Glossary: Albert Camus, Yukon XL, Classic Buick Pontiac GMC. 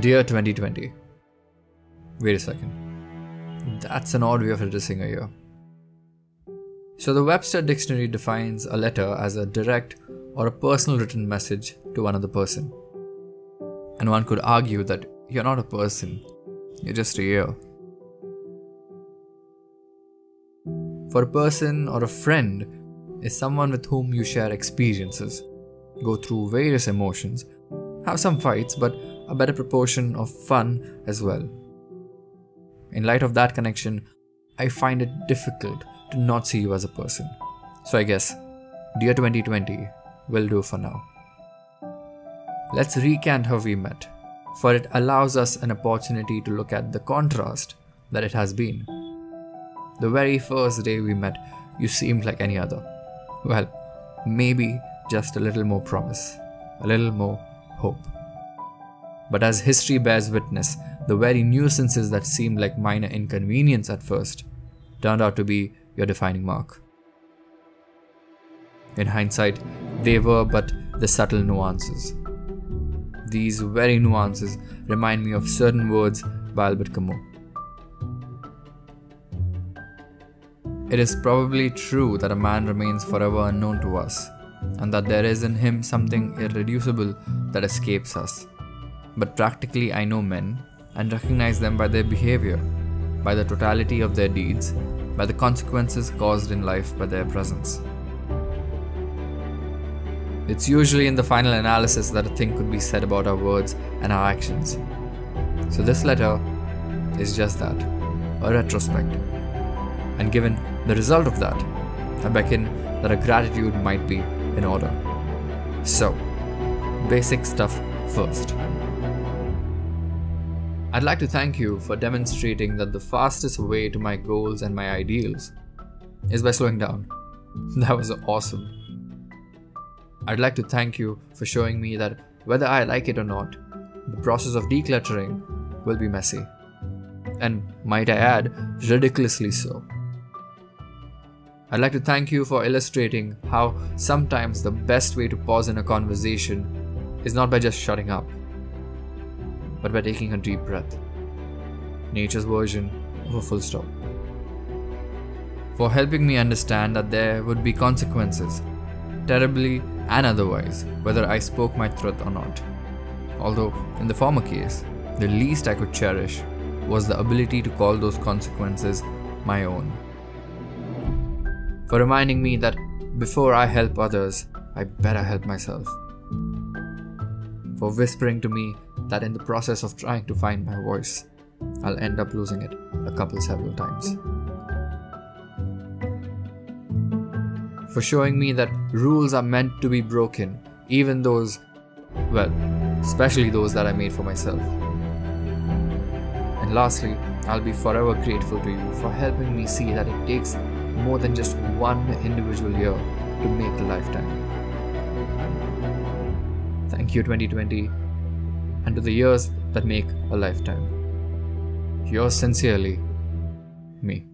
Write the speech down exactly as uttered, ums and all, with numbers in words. Dear twenty twenty. Wait a second. That's an odd way of addressing a year. So the Webster Dictionary defines a letter as a direct or a personal written message to another person. And one could argue that you're not a person, you're just a year. For a person or a friend is someone with whom you share experiences, go through various emotions, have some fights, but a better proportion of fun as well. In light of that connection, I find it difficult to not see you as a person. So I guess, dear twenty twenty, will do for now. Let's recant how we met, for it allows us an opportunity to look at the contrast that it has been. The very first day we met, you seemed like any other. Well, maybe just a little more promise, a little more hope. But as history bears witness, the very nuisances that seemed like minor inconvenience at first turned out to be your defining mark. In hindsight, they were but the subtle nuances. These very nuances remind me of certain words by Albert Camus. It is probably true that a man remains forever unknown to us, and that there is in him something irreducible that escapes us. But practically I know men, and recognize them by their behavior, by the totality of their deeds, by the consequences caused in life by their presence. It's usually in the final analysis that a thing could be said about our words and our actions. So this letter is just that, a retrospect. And given the result of that, I beckon that a gratitude might be in order. So, basic stuff first. I'd like to thank you for demonstrating that the fastest way to my goals and my ideals is by slowing down. That was awesome. I'd like to thank you for showing me that whether I like it or not, the process of decluttering will be messy. And might I add, ridiculously so. I'd like to thank you for illustrating how sometimes the best way to pause in a conversation is not by just shutting up, but by taking a deep breath. Nature's version of a full stop. For helping me understand that there would be consequences, terribly and otherwise, whether I spoke my truth or not. Although, in the former case, the least I could cherish was the ability to call those consequences my own. For reminding me that before I help others, I better help myself. For whispering to me that in the process of trying to find my voice, I'll end up losing it a couple several times. For showing me that rules are meant to be broken, even those, well, especially those that I made for myself. And lastly, I'll be forever grateful to you for helping me see that it takes more than just one individual year to make a lifetime. Thank you, twenty twenty, and to the years that make a lifetime. Yours sincerely, me.